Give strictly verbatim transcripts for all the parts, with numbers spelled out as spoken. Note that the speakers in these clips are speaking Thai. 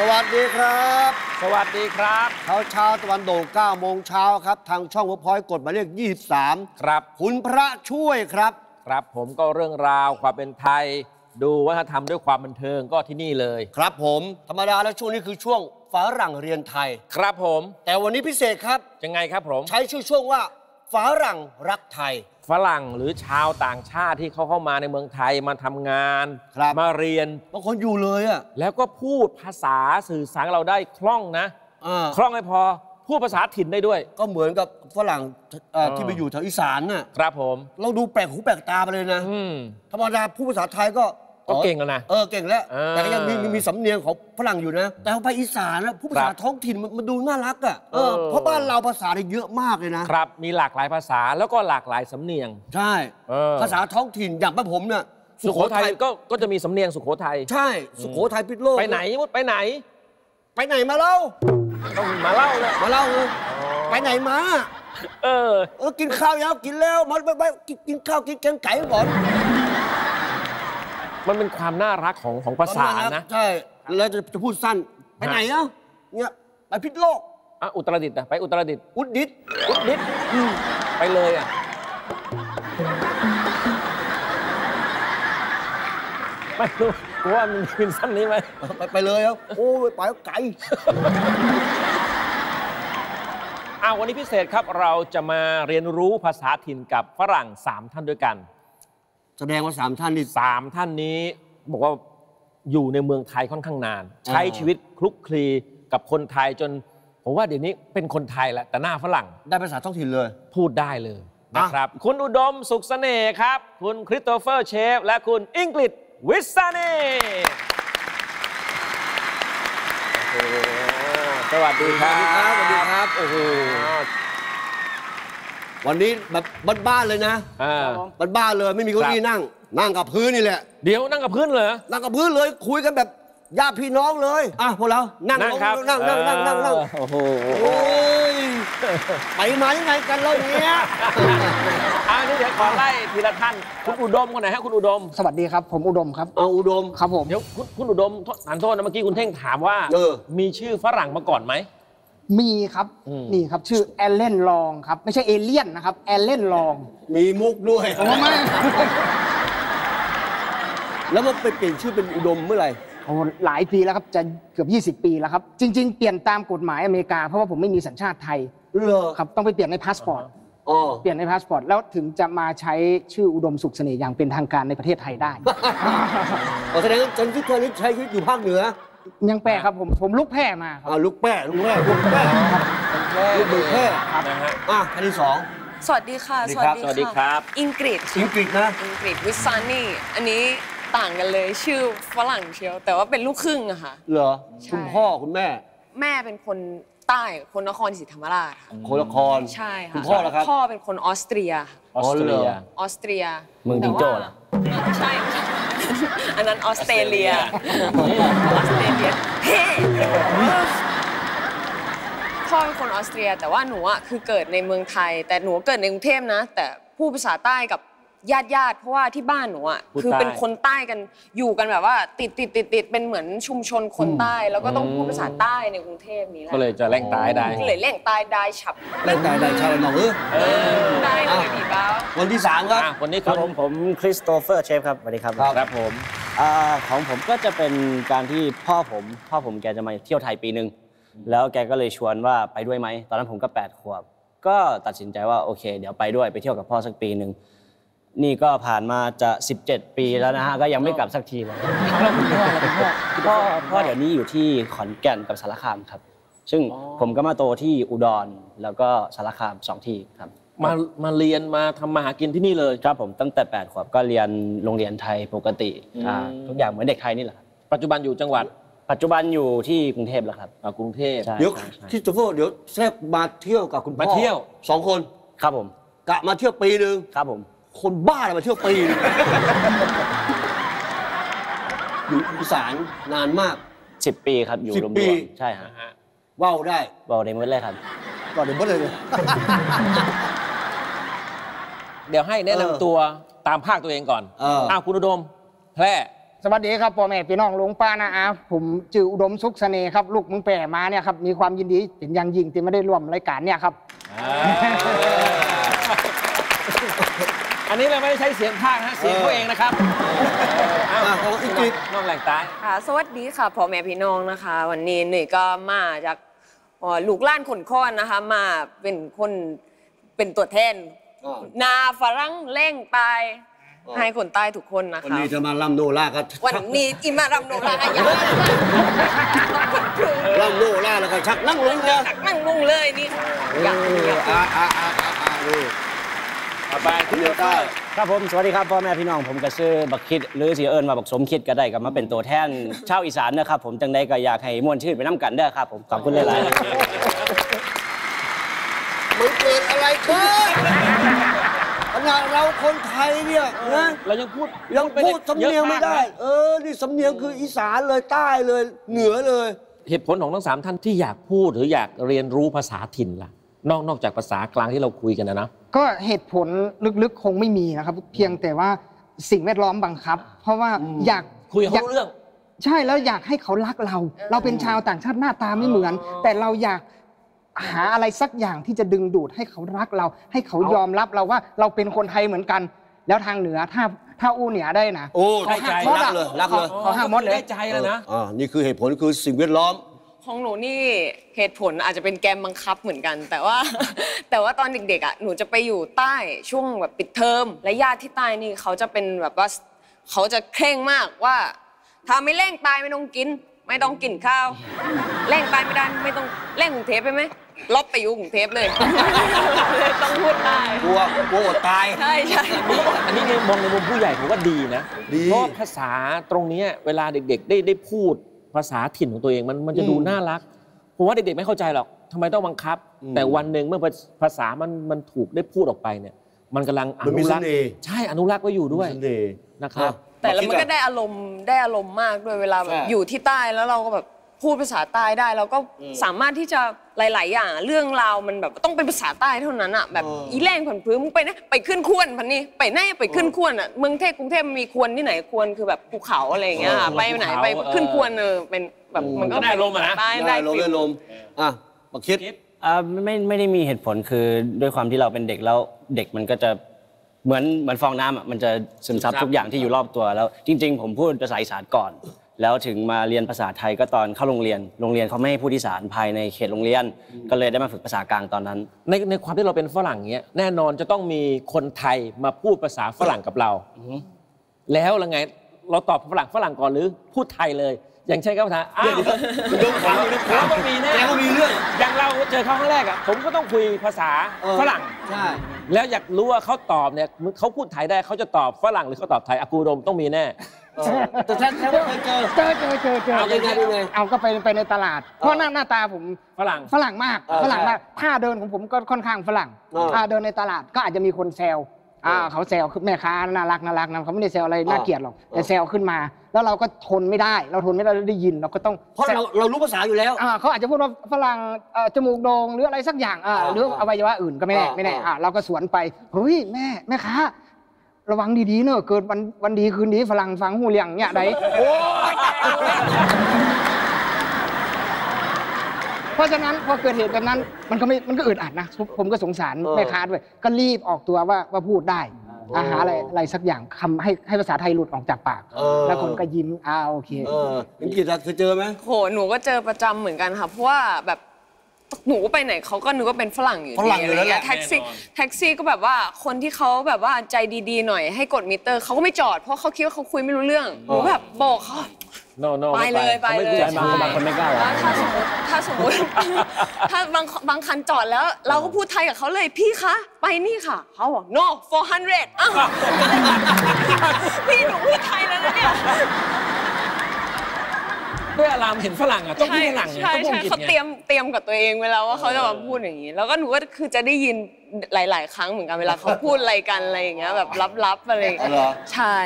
สวัสดีครับสวัสดีครับเช้าเช้าตะวันโด่งเก้าโมงเช้าครับทางช่องเวิร์คพอยต์กดหมายเลขยี่สิบสามครับคุณพระช่วยครับครับผมก็เรื่องราวความเป็นไทยดูวัฒนธรรมด้วยความบันเทิงก็ที่นี่เลยครับผมธรรมดาแล้วช่วงนี้คือช่วงฝรั่งเรียนไทยครับผมแต่วันนี้พิเศษครับยังไงครับผมใช้ชื่อช่วงว่าฝรั่งรักไทยฝรั่งหรือชาวต่างชาติที่เขาเข้ามาในเมืองไทยมาทำงานมาเรียนบางคนอยู่เลยอ่ะแล้วก็พูดภาษาสื่อสารเราได้คล่องนะคล่องไม่พอพูดภาษาถิ่นได้ด้วยก็เหมือนกับฝรั่งที่ไปอยู่แถวอีสานน่ะครับผมเราดูแปลกหูแปลกตาไปเลยนะธรรมดาพูดภาษาไทยก็ก็เก่งแล้วนะเออเก่งแล้วแต่ก็ยังมีมีสำเนียงของฝรั่งอยู่นะแต่ไปอีสานแล้วผู้ภาษาท้องถิ่นมันดูน่ารักอ่ะเพราะบ้านเราภาษาได้เยอะมากเลยนะครับมีหลากหลายภาษาแล้วก็หลากหลายสำเนียงใช่ภาษาท้องถิ่นอย่างบ้านผมเนี่ยสุโขทัยก็ก็จะมีสำเนียงสุโขทัยใช่สุโขทัยพิษโลกไปไหนมุดไปไหนไปไหนมาเล่าต้องมาเล่าเลยมาเล่าเลยไปไหนมาเออเออกินข้าวแล้วกินแล้วมันไปกินข้าวกินแกงไก่บ่อนมันเป็นความน่ารักของของภาษานะใช่แล้วจะจะพูดสั้นไปไหนอ่ะเนี่ยไปพิษโลกอ่ะอุตรดิตถ์นะไปอุตรดิตถ์อุดดิตอุดดิตไปเลยอ่ะไม่รู้ว่ามันเป็นสั้นนี้ไหมไปไปเลยอ่ะโอ้ไปไกลอ้าววันนี้พิเศษครับเราจะมาเรียนรู้ภาษาถิ่นกับฝรั่งสามท่านด้วยกันแสดงว่าสามท่านนี่สามท่านนี้บอกว่าอยู่ในเมืองไทยค่อนข้างนานใช้ชีวิตคลุกคลีกับคนไทยจนผมว่าเดี๋ยวนี้เป็นคนไทยแหละแต่หน้าฝรั่งได้ภาษาท้องถิ่นเลยพูดได้เลยนะครับคุณอุดมสุขเสน่ห์ครับคุณคริสโตเฟอร์เชฟและคุณอิงกฤษวิสานีสวัสดีครับสวัสดีครับโอ้โหวันนี้แบบบ้านๆเลยนะบ้านๆเลยไม่มีเก้าอี้นั่งนั่งกับพื้นนี่แหละเดี๋ยวนั่งกับพื้นเลยนั่งกับพื้นเลยคุยกันแบบญาติพี่น้องเลยอ่ะพวกเรานั่งนั่งนั่งนั่งนั่งนั่งโอ้โหไปไหนไงกันแล้วเนี้ยอ่ะนี่เดี๋ยวขอไล่ทีละท่านคุณอุดมคนไหนฮะคุณอุดมสวัสดีครับผมอุดมครับเอาอุดมครับผมเดี๋ยวคุณอุดมถามโทษนะเมื่อกี้คุณเท่งถามว่ามีชื่อฝรั่งมาก่อนไหมมีครับนี่ครับชื่อแอลเลนลองครับไม่ใช่เอเลี่ยนนะครับแอลเลนลองมีมุกด้วยโอ้ไม่แล้วมันไปเปลี่ยนชื่อเป็นอุดมเมื่อไหร่โอ้หลายปีแล้วครับจะเกือบยี่สิบปีแล้วครับจริงๆเปลี่ยนตามกฎหมายอเมริกาเพราะว่าผมไม่มีสัญชาติไทยครับต้องไปเปลี่ยนในพาสปอร์ตเปลี่ยนในพาสปอร์ตแล้วถึงจะมาใช้ชื่ออุดมสุขเสน่ห์อย่างเป็นทางการในประเทศไทยได้แสดงว่าจนที่ตอนนี้ใช้ชีวิตอยู่ภาคเหนือยังแปะครับผมผมลุกแพร่มาครับลุกแพร่ลุกแพร่ลุกแพร่ลุกแพร่ครับนะฮะอ่ะท่านที่สองสวัสดีค่ะสวัสดีสวัสดีครับอิงกฤษอิงกฤษนะอิงกฤษวิสซานีอันนี้ต่างกันเลยชื่อฝรั่งเชียวแต่ว่าเป็นลูกครึ่งอะค่ะเหรอคุณพ่อคุณแม่แม่เป็นคนใต้คนนครศรีธรรมราชคนนครใช่ค่ะคุณพ่อเหรอครับพ่อเป็นคนออสเตรียออสเตรียออสเตรียเมืองจิงโจ้เหรอใช่อันนั้นออสเตรเลียออสเตรเลียเฮ้พ่อเป็นคนออสเตรียแต่ว่าหนูอ่ะคือเกิดในเมืองไทยแต่หนูเกิดในกรุงเทพนะแต่พูดภาษาใต้กับญาติญาติเพราะว่าที่บ้านหนูอ่ะคือเป็นคนใต้กันอยู่กันแบบว่าติดติดติดติดเป็นเหมือนชุมชนคนใต้แล้วก็ต้องพูดภาษาใต้ในกรุงเทพนี้แหละก็เลยจะแร่งตายได้ก็เลยแร่งตายได้ฉับแร่งตายได้ฉับหนูเออได้เลยดีบ้าคนที่สามครับคนนี้ครับผมผมคริสโตเฟอร์เชฟครับสวัสดีครับครับผมของผมก็จะเป็นการที่พ่อผมพ่อผมแกจะมาเที่ยวไทยปีนึงแล้วแกก็เลยชวนว่าไปด้วยไหมตอนนั้นผมก็แปดขวบก็ตัดสินใจว่าโอเคเดี๋ยวไปด้วยไปเที่ยวกับพ่อสักปีนึงนี่ก็ผ่านมาจะสิบเจ็ดปีแล้วนะฮะก็ยังไม่กลับสักทีเลยพ่อพ่อเดี๋ยวนี้อยู่ที่ขอนแก่นกับสารคามครับซึ่งผมก็มาโตที่อุดรแล้วก็สารคามสองที่ครับมามาเรียนมาทำมาหากินที่นี่เลยครับผมตั้งแต่แปดขวบก็เรียนโรงเรียนไทยปกติทุกอย่างเหมือนเด็กไทยนี่แหละปัจจุบันอยู่จังหวัดปัจจุบันอยู่ที่กรุงเทพแล้วครับกรุงเทพเดี๋ยวที่จะพูดเดี๋ยวแทบมาเที่ยวกับคุณพ่อมาเที่ยวสองคนครับผมกะมาเที่ยวปีนึงครับผมคนบ้าเลยมาเที่ยวปีนอยู่อีสานนานมากสิบปีครับอยู่รวมๆใช่ฮะว่าวได้ว่าวได้หมดเลยครับว่าวได้หมดเลยเดี๋ยวให้แนะนำตัวตามภาคตัวเองก่อนอ้าวคุณอุดมแพร่ สวัสดีครับพ่อแม่พี่น้องลุงป้านะอาผมจืออุดมสุขเสน่ห์ครับลูกมึงแปรมาเนี่ยครับมีความยินดีเป็นอย่างยิ่งที่ไม่ได้ร่วมรายการเนี่ยครับอันนี้เราไม่ได้ใช้เสียงภาคนะเสียงตัวเองนะครับน้องแหล่งตายค่ะสวัสดีค่ะพ่อแม่พี่น้องนะคะวันนี้หนุ่ยก็มาจากลูกล้านขนค้อนนะคะมาเป็นคนเป็นตัวแทนนาฝรั่งเล่งตายให้คนใต้ทุกคนนะคะวันนี้จะมาลำโนราก็วันนี้อีมาลำโนราก็อย่างนั้นลำโนราแล้วก็ชักนั่งลงเลยนั่งลงเลยนี่อย่างอ่าอ่าอ่าอ่าดูไปที่ใต้ครับผมสวัสดีครับพ่อแม่พี่น้องผมกระซื้อบักคิดหรือเสียเอิญมาบักสมคิดก็ได้กับมาเป็นตัวแทนชาวอีสานนะครับผมจังได้ก็อยากให้ม่วนชื่นไปน้ำกันเด้อครับผมขอบคุณหลายๆมันเกิดอะไรขึ้นขณะเราคนไทยเนี่ยนะเรายังพูดยังพูดสำเนียงไม่ได้เออนี่สำเนียงคืออีสานเลยใต้เลยเหนือเลยเหตุผลของทั้งสามท่านที่อยากพูดหรืออยากเรียนรู้ภาษาถิ่นล่ะนอกนอกจากภาษากลางที่เราคุยกันนะนะก็เหตุผลลึกๆคงไม่มีนะครับเพียงแต่ว่าสิ่งแวดล้อมบังคับเพราะว่าอยากคุยเขาเรื่องใช่แล้วอยากให้เขารักเราเราเป็นชาวต่างชาติหน้าตาไม่เหมือนแต่เราอยากหาอะไรสักอย่างที่จะดึงดูดให้เขารักเราให้เขายอมรับเราว่าเราเป็นคนไทยเหมือนกันแล้วทางเหนือถ้าถ้าอู้เหนือได้นะโอ้ได้ใจรักเลยรักเลยเขาห้ามมดเลยได้ใจแล้วนะอ่านี่คือเหตุผลคือสิ่งแวดล้อมของหนูนี่เหตุผลอาจจะเป็นแกมบังคับเหมือนกันแต่ว่าแต่ว่าตอนเด็กๆอ่ะหนูจะไปอยู่ใต้ช่วงแบบปิดเทอมและญาติที่ใต้นี่เขาจะเป็นแบบว่าเขาจะเคร่งมากว่าถ้าไม่เร่งตายไม่ต้องกินไม่ต้องกินข้าวเร่งตายไม่ได้ไม่ต้องเร่งกรุงเทพไปไหมลบไปอยู่กรุงเทพเลยต้องพูดได้กลัวกลัวตายใช่ใช่อันนี้มองในมุมผู้ใหญ่ผมว่าดีนะเพราะภาษาตรงนี้เวลาเด็กๆได้ได้พูดภาษาถิ่นของตัวเองมันมันจะดูน่ารักผมว่าเด็กๆไม่เข้าใจหรอกทำไมต้องบังคับแต่วันหนึ่งเมื่อภาษามันมันถูกได้พูดออกไปเนี่ยมันกำลังอนุรักษ์ใช่อนุรักษ์ไว้อยู่ด้วยนะครับแต่แล้วมันก็ได้อารมณ์ได้อารมณ์มากด้วยเวลาอยู่ที่ใต้แล้วเราก็แบบพูดภาษาใต้ได้เราก็สามารถที่จะหลายๆอย่างเรื่องราวมันแบบต้องเป็นภาษาใต้เท่านั้นอ่ะแบบอีแรงผันพื้นมึงไปนะไปขึ้นควนพันนี่ไปไหนไปขึ้นควนอ่ะเมืองเทพกรุงเทพมีควนที่ไหนควนคือแบบภูเขาอะไรอย่างเงี้ยไปไหนไปขึ้นควนเออเป็นแบบมันก็ได้ลมอ่ะนะได้ลมได้ลมอ่ะมาคิดอ่าไม่ไม่ได้มีเหตุผลคือด้วยความที่เราเป็นเด็กแล้วเด็กมันก็จะเหมือนเหมือนฟองน้ำอ่ะมันจะซึมซับทุกอย่างที่อยู่รอบตัวแล้วจริงๆผมพูดภาษาอีสานก่อนแล้วถึงมาเรียนภาษาไทยก็ตอนเข้าโรงเรียนโรงเรียนเขาไม่ให้พูดอีสานภายในเขตโรงเรียนก็เลยได้มาฝึกภาษากลางตอนนั้นในในความที่เราเป็นฝรั่งเนี้ยแน่นอนจะต้องมีคนไทยมาพูดภาษาฝรั่งกับเราแล้วละไงเราตอบฝรั่งฝรั่งก่อนหรือพูดไทยเลยอย่างเช่นก็ภาษาอ้าวโดนขวางโดนขวางก็มีแน่ก็มีเรื่องอย่างเราเจอเขาครั้งแรกอ่ะผมก็ต้องคุยภาษาฝรั่งใช่แล้วอยากรู้ว่าเขาตอบเนี่ยเขาพูดไทยได้เขาจะตอบฝรั่งหรือเขาตอบไทยอากูดมต้องมีแน่แต่ฉันแค่ว่าเคยเจอเจอเจอเจอเจอเอายังไงยังไงเอาก็ไปไปในตลาดเพราะหน้าหน้าตาผมฝรั่งฝรั่งมากฝรั่งมากท่าเดินของผมก็ค่อนข้างฝรั่งท่าเดินในตลาดก็อาจจะมีคนแซวอ่าเขาแซวคือแม่ค้าน่ารักน่ารักนะเขาไม่ได้แซวอะไรน่าเกลียดหรอกแต่แซวขึ้นมาแล้วเราก็ทนไม่ได้เราทนไม่ได้ได้ยินเราก็ต้องเพราะเราเรารู้ภาษาอยู่แล้วอ่าเขาอาจจะพูดว่าฝรั่งจมูกโด่งหรืออะไรสักอย่างอ่าหรืออวัยวะอื่นก็ไม่แน่ไม่แน่อ่าเราก็สวนไปเฮ้ยแม่แม่ค้าระวังดีๆเนอะเกิดวันวันดีคืนดีฝรั่งฟังหูเลี้ยงเนี่ยไหนเพราะฉะนั้นพอเกิดเหตุแบบนั้นมันก็ไม่มันก็อึดอัดนะผมก็สงสารแม่ค้าด้วยก็รีบออกตัวว่าว่าพูดได้อาหาอะไรอะไรสักอย่างคำให้ให้ภาษาไทยหลุดออกจากปากแล้วคนก็ยิ้มอ้าโอเคเป็นกิจการเคยเจอไหมโหหนูก็เจอประจำเหมือนกันค่ะเพราะว่าแบบหนูไปไหนเขาก็นึกว่าเป็นฝรั่งอยู่ดีอะไรอย่างเงี้ยแท็กซี่แท็กซี่ก็แบบว่าคนที่เขาแบบว่าใจดีๆหน่อยให้กดมิเตอร์เขาก็ไม่จอดเพราะเขาคิดว่าเขาคุยไม่รู้เรื่องหนูแบบบอกเขาไปเลยไปเลยใช่บางคนไม่กล้าถ้าสมมติถ้าสมมติถ้าบางบางคันจอดแล้วเราก็พูดไทยกับเขาเลยพี่คะไปนี่ค่ะเขาบอก no four hundred อ้าวพี่หนูพูดไทยแล้วนะเนี่ยด้วยอารมณ์เห็นฝรั่งอ่ะต้องพูดฝรั่งใช่ใช่เขาเตรียมเตรียมกับตัวเองไว้แล้วว่าเขาจะมาพูดอย่างนี้แล้วก็หนูก็คือจะได้ยินหลายๆครั้งเหมือนกันเวลาเขาพูดอะไรกันอะไรอย่างเงี้ยแบบลับๆอะไรใช่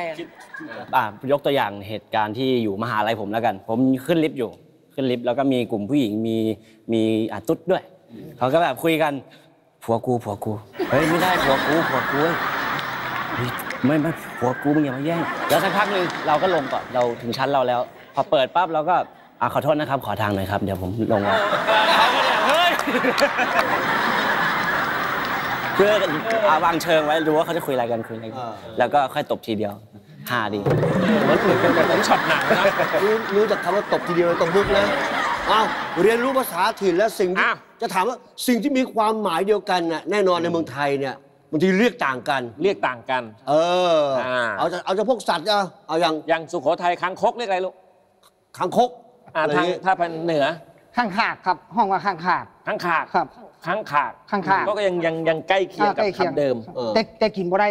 อ่ะยกตัวอย่างเหตุการณ์ที่อยู่มหาลัยผมแล้วกันผมขึ้นลิฟต์อยู่ขึ้นลิฟต์แล้วก็มีกลุ่มผู้หญิงมีมีอาตุ๊ดด้วยเขาก็แบบคุยกันผัวกูผัวกูเฮ้ยไม่ได้ผัวกูผัวกูไม่ไม่ หัวกูมึงอย่ามาแย่งแล้วสักพักหนึ่งเราก็ลงก่อนเราถึงชั้นเราแล้วพอเปิดปั๊บเราก็อ่ะขอโทษนะครับขอทางหน่อยครับเดี๋ยวผมลงแล้วเฮ้ยเพื่อวางเชิงไว้รู้ว่าเขาจะคุยอะไรกันคุยอะไรแล้วก็ค่อยตบทีเดียวฮาดีเหมือนเป็นแบบช็อตหนังนะรู้จากคำว่าตบทีเดียวตบลึกนะเอาเรียนรู้ภาษาถิ่นและสิ่งที่จะถามว่าสิ่งที่มีความหมายเดียวกันน่ะแน่นอนในเมืองไทยเนี่ยบางทีเรียกต่างกันเรียกต่างกันเออเอาจะเอาจะพวกสัตว์เอาเอาอย่างอย่างสุโขทัยคางคกเรียกอะไรลูกคางคกอ่าทางถ้าเป็นเหนือข้างขากครับห้องว่าข้างขากข้างขากครับข้างขากข้างขากก็ยังยังยังใกล้เคียงกับคำเดิมแต่แต่กินบ่ได้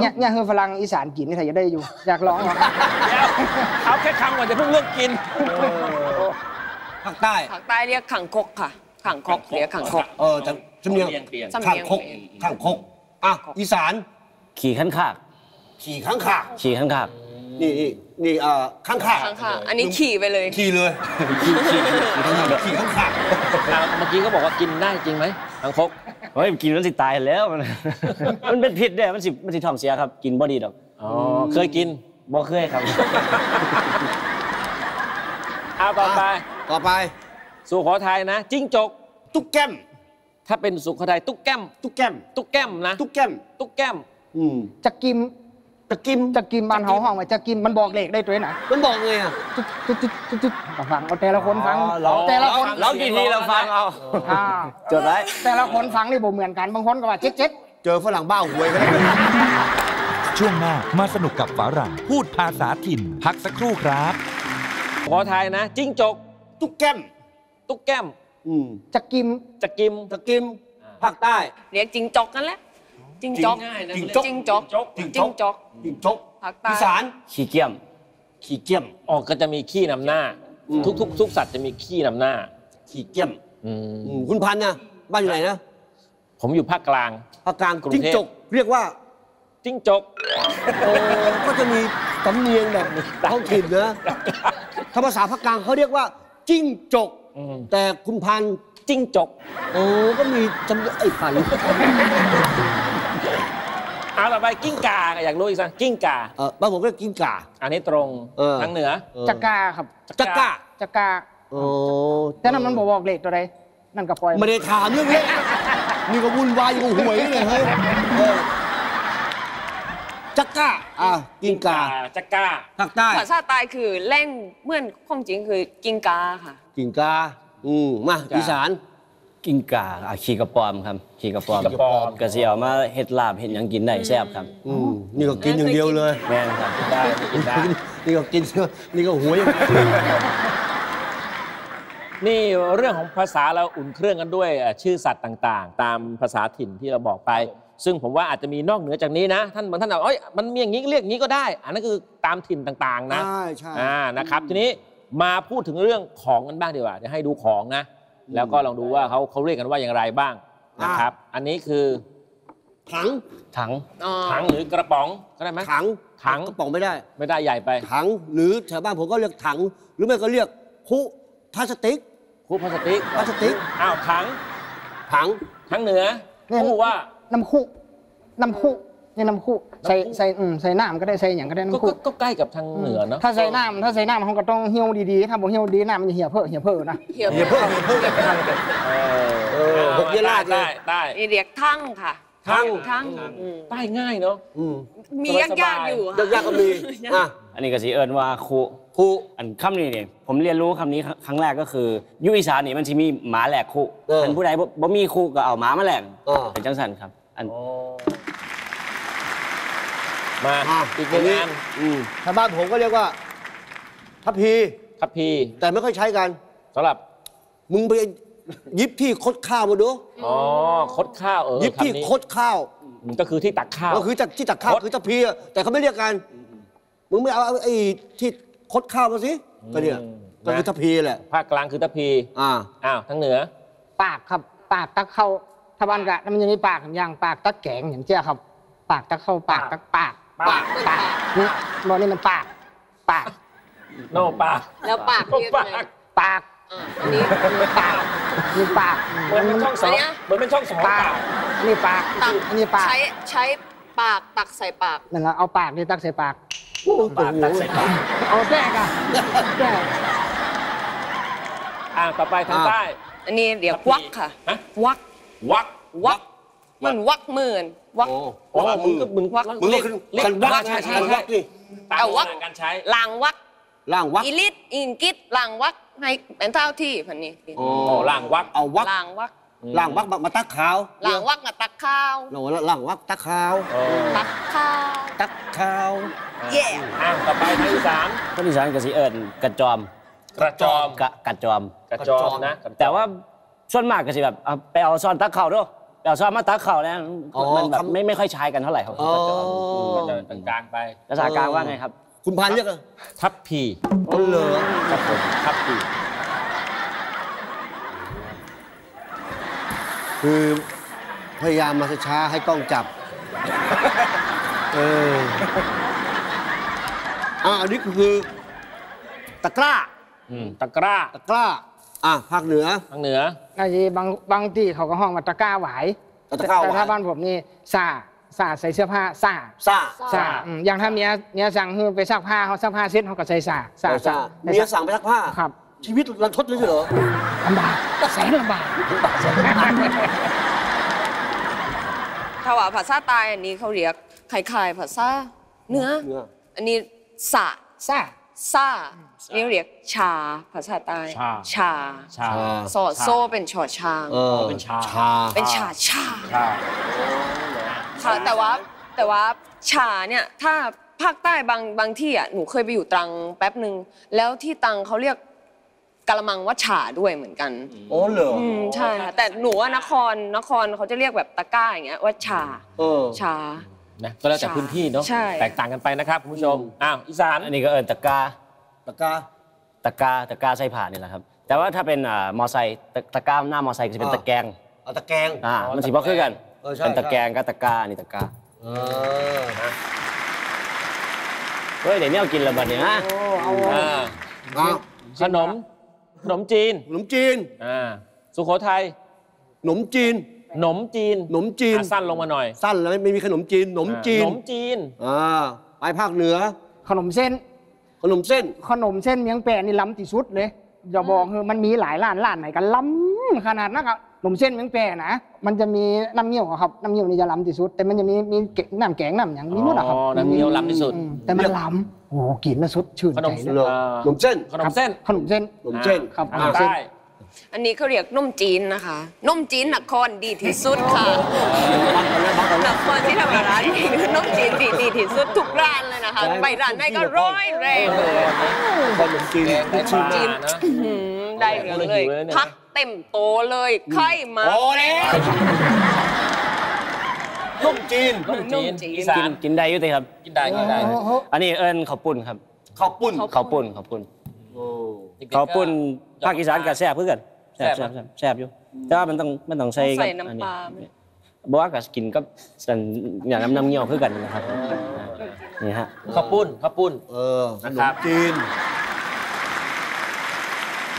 เนี่ยเนี่ยคือฝรั่งอีสานกินนี่ไทยจะได้อยู่อยากร้องหรอเอาแค่คำก่อนจะเพิ่งเลือกกินภาคใต้ภาคใต้เรียกขังคกค่ะขังคกเรียกขังคกเออจำจำเนียงขังคกขังคกอ่ะอีสานขี่ข้างขากขี่ข้างขากขี่ข้างขากนี่นี่อ่าข้างขากอันนี้ขี่ไปเลยขี่เลยขี่ขี่ขี่ข้างขากเมื่อกี้เขาบอกว่ากินได้จริงไหมขังคกเฮ้ยกินมันสิตายแล้วมันมันเป็นพิษเนี่ยมันสิมันสิท้องเสียครับกินบ่ดีดอกอ๋อเคยกินบ่เคยครับเอาต่อไปต่อไปสุโขทัยนะจิ้งจกตุ๊กแก้มถ้าเป็นสุโขทัยตุ๊กแก้มตุ๊กแก้มตุ๊กแก้มนะตุ๊กแก้มตุ๊กแก้มอืมจะกิมจะกิมจะกิมมันเห่าห้องว่าจะกิมมันบอกเลขได้ตัวไหนมันบอกเลยอ่ะจุดจุดจุดจุดฟังเอาแต่ละคนฟังแต่ละคนเรากี่ทีเราฟังเอาจดไว้แต่ละคนฟังนี่ผมเหมือนกันบางคนก็ว่าเจ็ดเจ็ดเจอฝรั่งบ้าหวยกันช่วงหน้ามาสนุกกับฝรั่งพูดภาษาถิ่นพักสักครู่ครับขอทายนะจิ้งจกตุ๊กแก้มตุ๊กแก้มจะกิมจะกิมจะกิมภาคใต้เรียกจิ้งจกกันแหละจิ้งจกจิ้งจกจิ้งจกจิ้งจกจิ้งจกอีสานขี้เกียมขี้เกียมออกก็จะมีขี้นำหน้าทุกทุกทุกสัตว์จะมีขี้นำหน้าขี้เกียมคุณพันธุ์นะบ้านอยู่ไหนนะผมอยู่ภาคกลางภาคกลางจิ้งจกเรียกว่าจิ้งจกก็จะมีสำเนียงแบบท้องถิ่นนะถ้าภาษาภาคกลางเขาเรียกว่าจิ้งจกแต่คุณพันธุ์จิ้งจกโอ้ก็มีจำไอ้ฝันเอาต่อไปกิ้งก่าอยากรู้อีกสักกิ้งก่าเออบ้านผมเรียกกิ้งก่าอันนี้ตรงทางเหนือจักราครับจักราจักราโอ้แต่นั่นมันบอกเลขตัวใดนั่นกับปอยไม่ได้ถามเรื่องเลขมีกระวุ่นวายอยู่หวยเลยเฮ้ยจักราอ่ะกิ้งก่าจักราภาคใต้ภาษาใต้คือแร่งเมื่อนข้องจริงคือกิ้งก่าค่ะกิ้งก่าอืมมาอีสานกิ้งก่าขี่กระปอมครับขี่กระปอมกระเสียวมาเห็ดลาบเห็ดยังกินได้แซ่บครับอืมนี่ก็กินอย่างเดียวเลยแม่ครับได้กินได้นี่ก็กินนี่ก็หัวยังนี่เรื่องของภาษาเราอุ่นเครื่องกันด้วยชื่อสัตว์ต่างๆตามภาษาถิ่นที่เราบอกไปซึ่งผมว่าอาจจะมีนอกเหนือจากนี้นะท่านบางท่านบอกเอ้ยมันมีอย่างนี้เรียกนี้ก็ได้อันนั้นคือตามถิ่นต่างๆนะใช่ใช่อ่านะครับทีนี้มาพูดถึงเรื่องของกันบ้างดีกว่าจะให้ดูของนะแล้วก็ลองดูว่าเขาเขาเรียกกันว่าอย่างไรบ้างนะครับอันนี้คือถังถังถังหรือกระป๋องก็ได้ไหมถังถังกระป๋องไม่ได้ไม่ได้ใหญ่ไปถังหรือชาวบ้านผมก็เรียกถังหรือไม่ก็เรียกคุพลาสติกคุพลาสติกพลาสติกอ้าวถังถังถังเหนือคู่ว่าน้ำคุน้ำคุเนี่ยน้ำคุใส่ใส่ใส่น้ำก็ได้ใส่อย่างก็ได้น้ำคุก็ใกล้กับทางเหนือเนาะถ้าใส่น้ำถ้าใส่น้ำเขาก็ต้องเหี่ยวดีๆถ้าบอกเหี่ยวดีน้ำมันจะเหี่ยวเพ้อเหี่ยวเพ้อนะเหี่ยวเพ้อเหี่ยวเพ้อเออหกยี่ลาดได้ได้นี่เรียกทั้งค่ะทั้งทั้งใต้ง่ายเนาะมียากๆอยู่ยากๆก็มีอ่ะอันนี้ก็สีเอิญว่าคุคุอันคำนี้เนี่ยผมเรียนรู้คำนี้ครั้งแรกก็คือยุอีสานนี่มันจะมีหมาแหลกคุท่านผู้ใดบ่มีคุก็เอาหมามาแหลกเป็นจังสันครับอันมาอีกหนึ่งงานชาวบ้านผมก็เรียกว่าทัพพีทัพพีแต่ไม่ค่อยใช้กันสำหรับมึงไปยิบที่คดข้าวมาดูอ๋อคดข้าวเออยิบที่คดข้าวก็คือที่ตักข้าวก็คือที่ตักข้าวคือทัพพีแต่เขาไม่เรียกกันมึงไม่เอาไอ้ที่คดข้าวมาสิก็เนี่ยก็คือทัพพีแหละภาคกลางคือทัพพีอ่าอ้าวทางเหนือปากครับปากตักข้าวชาวบ้านกะมันยังมีปากอย่างปากตักแกงอย่างเจ้าครับปากตักข้าวปากตักปากปากปากนี่บอกนี่มันปากปากโน่ปากแล้วปากเรียกอะไรปากอันนี้ปากนี่ปากเหมือนเป็นช่องสองเหมือนเป็นช่องสองปากนี่ปากอันนี้ปากใช้ใช้ ปากตักใส่ปากนั่นแหละเอาปากนี่ตักใส่ปากปากตักใส่ปากเอาแซ่กอะแซ่อ่าต่อไปทางใต้อันนี้เดี๋ยววักค่ะวักวักวักมันวักหมื่นวักวักมือมึงวักมือคือการวักใช่ใช่ใช่เอาวักการใช้ล้างวักล้างวักอีลิทอิงกิทล้างวักให้เป็นเท่าที่พันนี้อ๋อล้างวักเอาวักล้างวักล้างวักมาตักข้าวล้างวักมาตักข้าวโน่ล้างวักตักข้าวตักข้าวตักข้าวแย่อ่ะต่อไปภาคอีสานภาคอีสานกระสีเอิญกระจอมกระจอมกระจอมกระจอมนะแต่ว่าส่วนมากก็จะแบบไปเอาซ่อนตักเข่าด้วยไปเอาซ่อนมาตักเข่านะมันแบบไม่ไม่ค่อยใช้กันเท่าไหร่ครับกระจอมก็จะกลางไปภาษากลางว่าไงครับคุณพันเรียกทับพีต้นเหลืองครับผมทับพีคือพยายามมาช้าให้กล้องจับเอออ่ะอันนี้คือตะกร้าตะกร้าตะกร้าอ่ะภาคเหนือภาคเหนือบางทีบางบางที่เขาก็ห้องมาตะกร้าหวายแต่ถ้าบ้านผมนี่ซาซาใส่เสื้อผ้าซาซาซาอย่างถ้าเมียเมียสั่งคือไปซักผ้าเขาซักผ้าเซ็ตเขาก็ใส่ซาซาซาเมียสั่งไปซักผ้าครับชีวิตรันทดเลยเหรอลำบากแสนลำบากเขาว่าภาษาใต้อันนี้เขาเรียกไข่ไข่ภาษาเหนืออันนี้ซาซาซานี่เรียกชาภาษาใต้ชาสอดโซ่เป็นชอช้างเป็นชาเป็นชาชาค่ะแต่ว่าแต่ว่าชาเนี่ยถ้าภาคใต้บางบางที่อ่ะหนูเคยไปอยู่ตรังแป๊บหนึ่งแล้วที่ตรังเขาเรียกกะละมังว่าฉาด้วยเหมือนกันโอ้เหรอใช่ค่ะแต่หนูว่านครนครเขาจะเรียกแบบตะก้าอย่างเงี้ยว่าฉาฉานะก็แล้วแต่พื้นที่เนาะแตกต่างกันไปนะครับคุณผู้ชมอ้าวอีสานอันนี้ก็เอิญตะกาตะกาตะกาตะกาไส้ผ่านนี่แหละครับแต่ว่าถ้าเป็นมอไซค์ตะกาหน้ามอไซค์จะเป็นตะแกรงเอาตะแกรงอ่ามันสีพอขึ้นกันเป็นตะแกรงกับตะกานี่ตะกาเออเฮ้ยเดี๋ยวเนี่ยกินละบัดเนี่ยนะขนมขนมจีนขนมจีนอ่าสุโขทัยขนมจีนขนมจีนขนมจีนสั้นลงมาหน่อยสั้นแล้วไม่มีขนมจีนขนมจีนขนมจีนอ่าไปภาคเหนือขนมเส้นขนมเส้นขนมเส้นเมียงแปะนี่ล้ำที่สุดเลยอย่าบอกคือมันมีหลายร้านร้านไหนกันล้ำขนาดนั้นครับขนมเส้นเมียงแปะนะมันจะมีน้ำเงี้ยวครับน้ำเงี้ยวนี่จะล้ำที่สุดแต่มันจะมีมีน้ำแกงน้ำอย่างนี้นู่นนะครับน้ำเงี้ยวล้ำที่สุดแต่มันล้ำโอ้กินแล้วสุดชื่นใจเลยขนมเส้นขนมเส้นขนมเส้นขนมเส้นครับได้อันนี้เขาเรียกนมจีนนะคะนมจีนนครดีที่สุดค่ะนครที่ธรรมราชนี่คือนมจีนดีที่สุดทุกร้านเลยนะคะไปร้านไหนก็ร้อยแรงเลยขนมจีนขนมจีนได้เรื่องเลยพักเต็มโตเลยไข่มาโอ้เลยนมจีนนมจีนกินกินได้ยุติครับกินได้กินได้อันนี้เอิญข้าวปุ้นครับข้าวปุ้นข้าวปุ้นข้าวปุ้นข้าวปุ้นภาคอีสานก็แซ่บเพื่อนแซ่บแซ่บอยู่แต่ว่ามันต้องมันต้องใส่กับอันนี้บอกว่ากับกินก็สันอย่างน้ำน้ำเงี้ยวเพื่อนนะครับนี่ฮะข้าวปุ้นข้าวปุ้นเออขนมจีน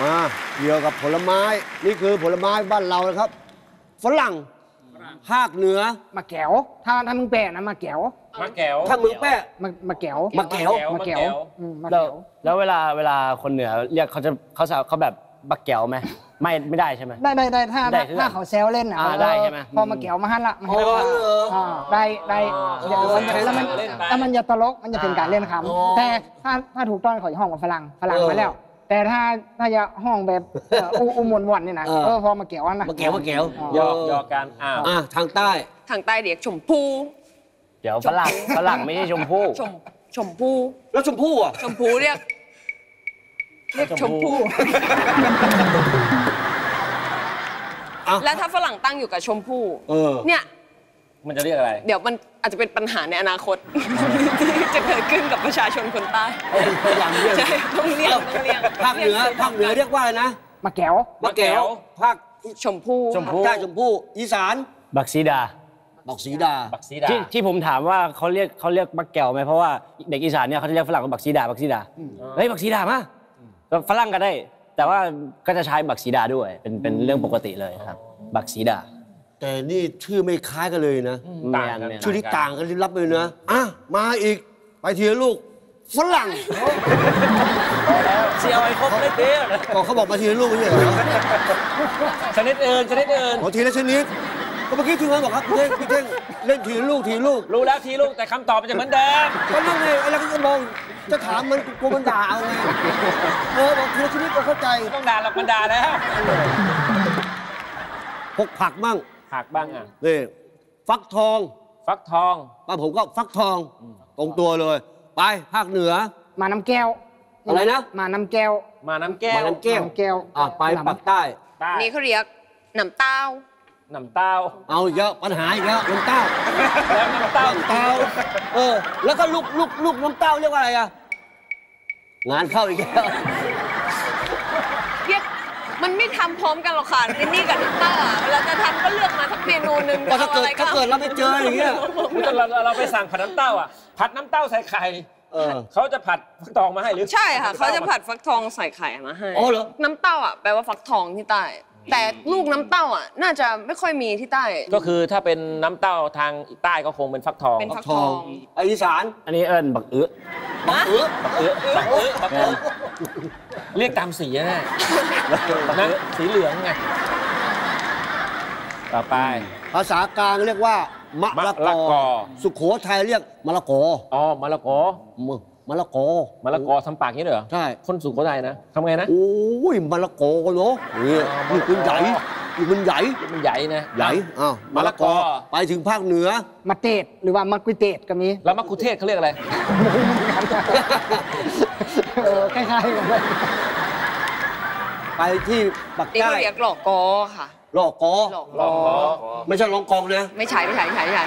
มาเกี่ยวกับผลไม้นี่คือผลไม้บ้านเรานะครับฝรั่งภาคเหนือมะแก้วถ้าท่านมึงแปะนะมะแก้วมะแก้วถ้ามึงแปะมะแก้วมะแก้วมะแก้วแล้วแล้วเวลาเวลาคนเหนือเรียกเขาจะเขาจะเขาแบบมะแก้วไหมไม่ไม่ได้ใช่ไหมได้ได้ได้ถ้าถ้าเขาแซวเล่นอ่ะได้ใช่ไหมพอมะแก้วมาฮั่นละมันก็ได้ได้แล้วมันแล้วมันจะตลกมันจะเป็นการเล่นคำแต่ถ้าถ้าถูกต้องขอห้องกับฝรั่งฝรั่งมาแล้วแต่ถ้าถ้าจะห้องแบบอุ้มมวนมวนนี่นะเออพอมาเกี่ยวนะมาเกี่ยวมาเกี่ยวยอกยอกกันอ้าวทางใต้ทางใต้เรียกชมพู่เดี๋ยวฝรั่งฝรั่งไม่ใช่ชมพู่ชมชมพู่แล้วชมพู่อ่ะชมพู่เรียกเรียกชมพู่แล้วถ้าฝรั่งตั้งอยู่กับชมพู่เนี่ยมันจะเรียกอะไรเดี๋ยวมันอาจจะเป็นปัญหาในอนาคตที่จะเกิดขึ้นกับประชาชนคนใต้พยายามเรียกต้องเรียกต้องเรียกภาคเหนือภาคเหนือเรียกว่าอะไรนะมะแก้วมะแก้วภาคชมพู่ชมพู่ใต้ชมพู่อีสานบักสีดาบักสีดาบักสีดาที่ที่ผมถามว่าเขาเรียกเขาเรียกมะแก้วไหมเพราะว่าเด็กอีสานเนี่ยเขาจะเรียกฝรั่งว่าบักสีดาบักสีดาเฮ้ยบักสีดามาฝรั่งก็ได้แต่ว่าก็จะใช้บักสีดาด้วยเป็นเป็นเรื่องปกติเลยครับบักสีดา แต่นี่ชื่อไม่คล้ายกันเลยนะต่างกันชื่อที่ต่างกันที่รับเลยนะอ่ะมาอีกไปเถียงลูกฝรั่งเชียวไอ้ครบไม่เตี้ยบอกเขาบอกมาทีละลูกนี่เหรอชนิดเอิญชนิดเอิญขอทีละชนิดก็เมื่อกี้ทีมงานบอกครับพี่เท่งเล่นทีลูกทีลูกรู้แล้วทีลูกแต่คำตอบมันจะเหมือนเดิมก็นั่งไงไอ้เราก็มองจะถามมันกูมันด่าเอาไงเออบอกทีละชนิดก็เข้าใจต้องด่าหรอกมันด่าแล้วพกผักบ้างผักบ้างอ่ะนี่ฟักทองฟักทองป้าผมก็ฟักทองตรงตัวเลยไปภาคเหนือมาน้ำแก้วอะไรนะมาน้ำแก้วมาน้ำแก้วมาน้ำแก้วแก้วอ่ะไปปากใต้นี่เขาเรียกน้ำเต้าน้ำเต้าเอาเยอะปัญหาเยอะน้ำเต้าแล้วน้ำเต้าเต้าเออแล้วก็ลูกลูกลูกน้ำเต้าเรียกว่าอะไรอ่ะงานเข้าอีกแล้วมันไม่ทำพร้อมกันหรอกค่ะนี่นี่กับน้ำเต้าเวลาจะทำก็เลือกมาสักเมนูหนึ่งถ้าเกิดถ้าเกิดเราไปเจออย่างเงี้ยเราเราไปสั่งผัดน้ำเต้าอ่ะผัดน้ำเต้าใส่ไข่เขาจะผัดฟักทองมาให้หรือใช่ค่ะเขาจะผัดฟักทองใส่ไข่มาให้อ๋อเหรอน้ำเต้าอ่ะแปลว่าฟักทองที่ใต้แต่ลูกน้ำเต้าอ่ะน่าจะไม่ค่อยมีที่ใต้ก็คือถ้าเป็นน้ำเต้าทางใต้ก็คงเป็นฟักทองเป็นฟักทองอีสานอันนี้เอิญบักเอื้อบักเอื้อบักเอื้อบักเอื้อบักเอื้อเรียกตามสีนะนั่นสีเหลืองไงต่อไปภาษากลางเรียกว่ามะละกอสุโขทัยเรียกมะละกออ๋อมะละกอมึงมะละกอมะละกอทำปากนี้เหรอใช่คนสุโขทัยนะทำไงนะโอ้ยมะละกอเนาะนี่อยู่มันใหญ่อยู่มันใหญ่มันใหญ่นะใหญ่อ้าวมะละกอไปถึงภาคเหนือมะเตดหรือว่ามะกุเตดก็มีแล้วมะกุเทศเขาเรียกอะไรเออคล้ายๆกันเลยไปที่ปักใต้เรียกหลอกกอค่ะหลอกกอหลอกกอไม่ใช่หลองกองนะไม่ใช่ไม่ใช่ไม่ใช่ไม่ใช่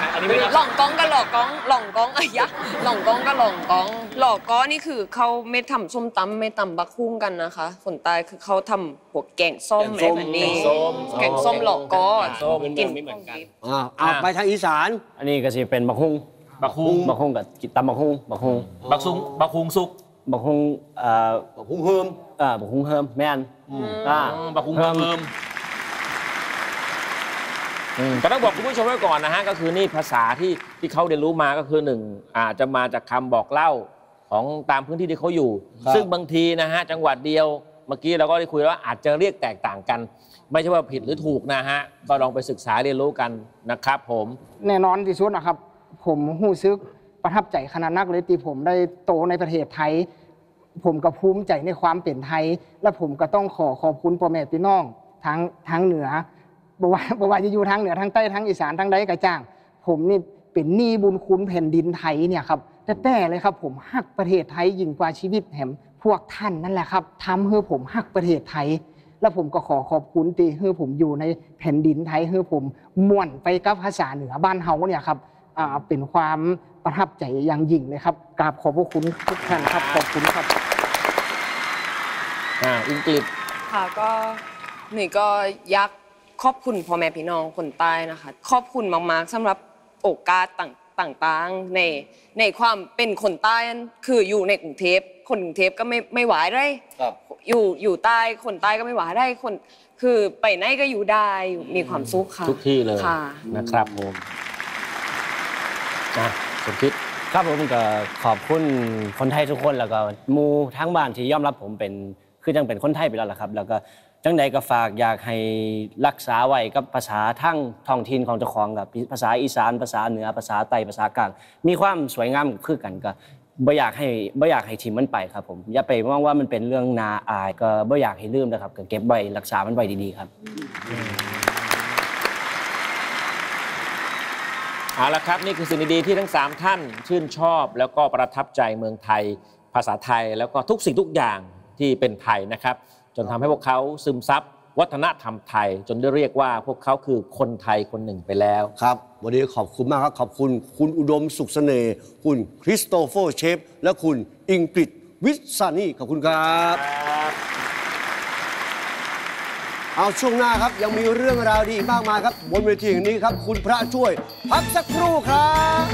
หลองกองก็หลอกกองหลองกองไอ้ยะหลองกองก็หลองกองหลอกกอนี่คือเขาไม่ทำส้มตำไม่ตำบักคุ้งกันนะคะคนใต้คือเขาทำหัวแกงส้มอะไรแบบนี้แกงส้มหลอกกอกินไม่เหมือนกันเอาไปทางอีสานอันนี้ก็จะเป็นบักคุ้งบักคุ้งบักคุ้งกับตำบักคุ้งบักคุ้งบักซุ้งบักคุ้งซุกบักคุ้งอ่าบักคุ้งเฮิมอ่าบักคุ้งเฮิมแม่นอ่าบักคุ้งเฮิมก็ต้องบอกคุณผู้ชมไว้ก่อนนะฮะก็คือนี่ภาษาที่ที่เขาเรียนรู้มาก็คือหนึ่งอาจจะมาจากคำบอกเล่าของตามพื้นที่ที่เขาอยู่ซึ่งบางทีนะฮะจังหวัดเดียวเมื่อกี้เราก็ได้คุยว่าอาจจะเรียกแตกต่างกันไม่ใช่ว่าผิดหรือถูกนะฮะก็ลองไปศึกษาเรียนรู้กันนะครับผมแน่นอนที่สุดนะครับผมหู้ซึกประทับใจขนาดนักเลยที่ผมได้โตในประเทศไทยผมก็ภูมิใจในความเป็นไทยและผมก็ต้องขอขอบคุณพ่อแม่พี่น้องทั้งทั้งเหนือบอกว่าบอกว่าจะอยู่ทางเหนือทางใต้ทางอีสานทางใดก็จ้างผมนี่เป็นหนี้บุญคุณแผ่นดินไทยเนี่ยครับแต่แต่เลยครับผมฮักประเทศไทยยิ่งกว่าชีวิตแหมพวกท่านนั่นแหละครับทำให้ผมฮักประเทศไทยและผมก็ขอขอบคุณที่ให้ผมอยู่ในแผ่นดินไทยให้ผมม่วนไปกับภาษาเหนือบ้านเฮาเนี่ยครับเป็นความประทับใจอย่างยิ่งเลยครับกราบขอบพระคุณทุกท่านครับขอบคุณครับอ่าอังกฤษค่ะก็หนึ่งก็ยักษ์ขอบคุณพ่อแม่พี่น้องคนใต้นะคะขอบคุณมากๆสำหรับโอกาสต่างๆในในความเป็นคนใต้คืออยู่ในกรุงเทพคนกรุงเทพก็ไม่ไม่หวายได้อยู่อยู่ใต้คนใต้ก็ไม่หวายได้คนคือไปไหนก็อยู่ได้มีความสุขค่ะทุกที่เลยนะครับผมนะสมคิดครับผมก็ขอบคุณคนไทยทุกคนแล้วก็มูทั้งบ้านที่ยอมรับผมเป็นคือยังเป็นคนไทยไปแล้วล่ะครับแล้วก็จังใดก็ฝากอยากให้รักษาไว้กับภาษาทั้งท้องถิ่นของเจ้าของกับภาษาอีสานภาษาเหนือภาษาใต้ภาษากลางมีความสวยงามคือกันก็บ่อยากให้บ่อยากให้ทิ้งมันไปครับผมอย่าไปมองว่ามันเป็นเรื่องน่าอายก็บ่อยากให้ลืมนะครับก็เก็บไว้รักษามันไว้ดีๆครับเอาละครับนี่คือสิ่งดีๆที่ทั้งสามท่านชื่นชอบแล้วก็ประทับใจเมืองไทยภาษาไทยแล้วก็ทุกสิ่งทุกอย่างที่เป็นไทยนะครับจนทำให้พวกเขาซึมซับวัฒนธรรมไทยจนได้เรียกว่าพวกเขาคือคนไทยคนหนึ่งไปแล้วครับวันนี้ขอบคุณมากครับขอบคุณคุณอุดมสุขเสน่ห์คุณคริสโตเฟอร์เชฟและคุณอังกฤษวิทซานีขอบคุณครับเอาช่วงหน้าครับยังมีเรื่องราวดีมากมายครับบนเวทีแห่งนี้ครับคุณพระช่วยพักสักครู่ครับ